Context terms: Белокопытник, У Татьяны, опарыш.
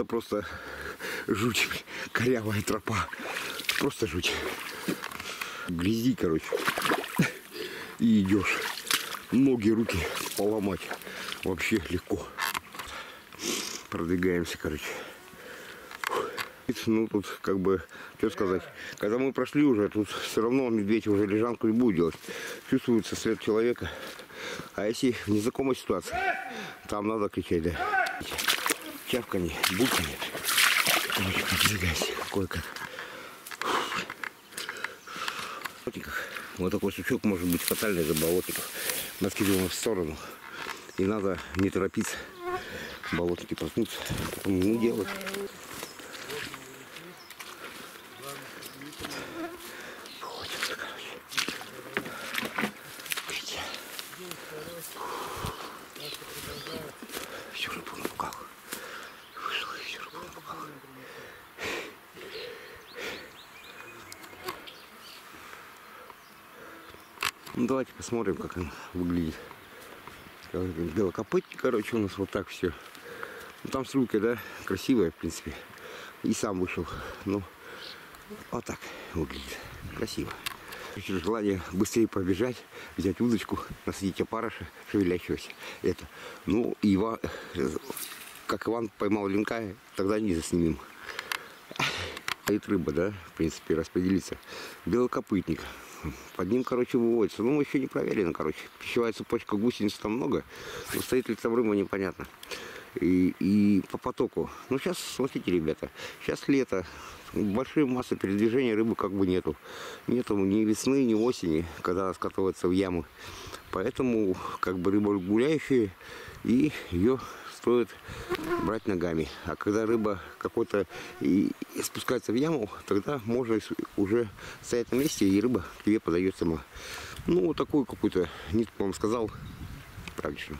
Это просто жуть. Корявая тропа. Просто жуть. Грязи, короче. И идешь. Ноги, руки поломать. Вообще легко. Продвигаемся, короче. Ну, тут как бы, что сказать, когда мы прошли уже, тут все равно медведь уже лежанку не будет делать. Чувствуется след человека. А если в незнакомой ситуации, там надо кричать, да. Чавканье, бульканье. Короче, подвигайся, кое-как. Вот такой сучок может быть фатальный для болотников. Наскидываем в сторону. И надо не торопиться. Болотники проснутся, потом не делать. Ну, давайте посмотрим, как он выглядит. Белокопытник, короче, у нас вот так все. Ну, там с рукой, да, красивая, в принципе. И сам вышел. Ну, вот так выглядит. Красиво. Желание быстрее побежать, взять удочку, насадить опарыша, шевелящегося. Это. Ну, его, как Иван поймал линька, тогда не заснимем. Стоит рыба, да, в принципе, распределиться. Белокопытник. Под ним, короче, выводится. Ну, мы еще не проверено, короче. Пищевая цепочка, гусениц там много. Но стоит ли там рыба, непонятно. И по потоку. Ну, сейчас, смотрите, ребята, сейчас лето. Большие массы передвижения рыбы как бы нету. Нету ни весны, ни осени, когда она скатывается в ямы. Поэтому, как бы, рыба гуляющая, и ее стоит брать ногами. А когда рыба какой-то и спускается в яму, тогда можно уже стоять на месте, и рыба тебе подает сама. Ну, такую какую-то нитку вам сказал, правильно.